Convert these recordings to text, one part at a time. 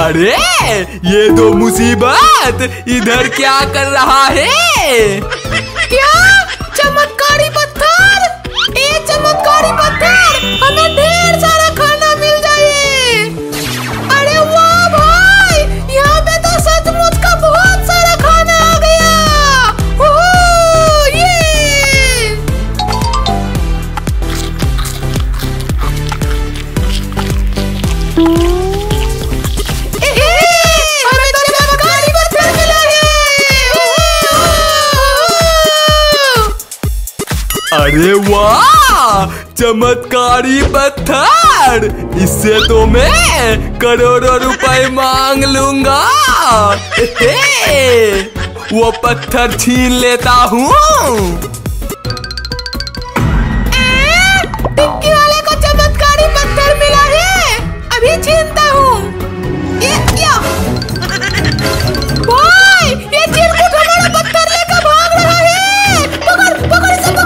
अरे ये तो मुसीबत, इधर क्या कर रहा है? क्या चमत्कारी पत्थर, ये चमत्कारी पत्थर हमें ढेर सारा खाना मिल जाए। अरे वाह भाई, यहाँ पे तो सचमुच का बहुत सारा खाना आ गया। ओह ये अरे वाह चमत्कारी पत्थर, इससे तो मैं करोड़ों रुपए मांग लूंगा। वो पत्थर छीन लेता हूँ। टिक्की वाले को चमत्कारी पत्थर मिला है, अभी छीनता हूँ। ये चिरकुट हमारा पत्थर लेकर भाग रहा है। पकड़ पकड़ से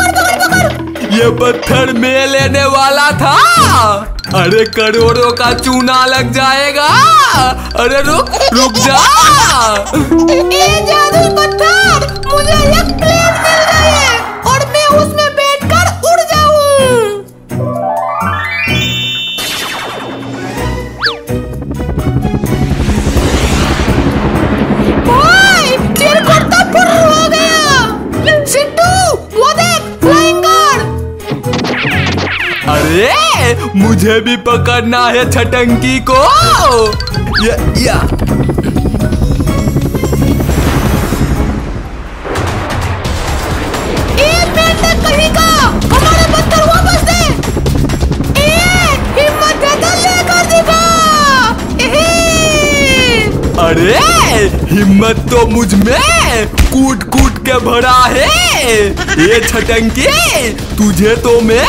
ये पत्थर मैं लेने वाला था। अरे करोड़ों का चूना लग जाएगा। अरे रुक जा। ये जादू पत्थर, मुझे एक प्लेन मिल जाए और मैं उसमें बैठकर उड़ जाऊं। भाई चिरकुट तो फुर हो गया। सिट्टू वो देख, फ्लाइंग। अरे मुझे भी पकड़ना है छटंकी को। या। ए मेंढक कहीं का, हमारे पत्थर वापस दे। ए हिम्मत है तो लेकर दिखा। अरे हिम्मत तो मुझ में कूट-कूट के भरा है। ये छटंकी, तुझे तो मैं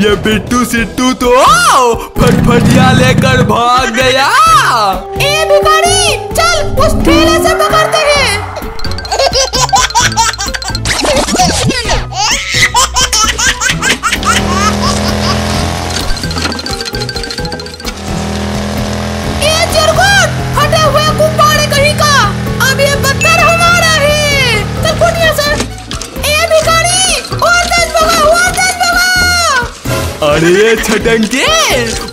ये बिट्टू सिट्टू तो फटफटिया लेकर भाग गया। ए भिखारी, चल उस ठेले से पकड़ते हैं। ए चिरकुट, फटे हुए गुब्बारे कहीं का, अब ये पत्थर हमारा है। चल कुनिया सर। ए भिखारी, अरे छटंकी,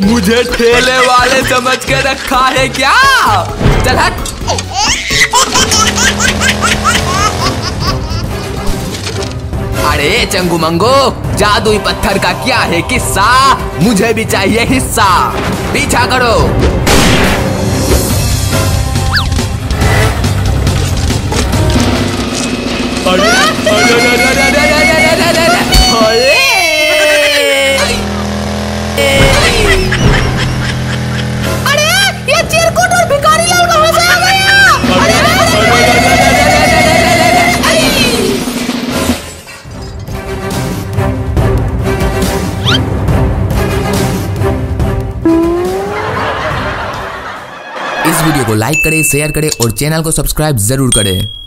मुझे ठेले वाले समझ के रखा है क्या? चल हट। अरे चंगू मंगू, जादुई पत्थर का क्या है किस्सा? मुझे भी चाहिए हिस्सा। पीछा करो। अरे इस वीडियो को लाइक करें, शेयर करें और चैनल को सब्सक्राइब जरूर करें।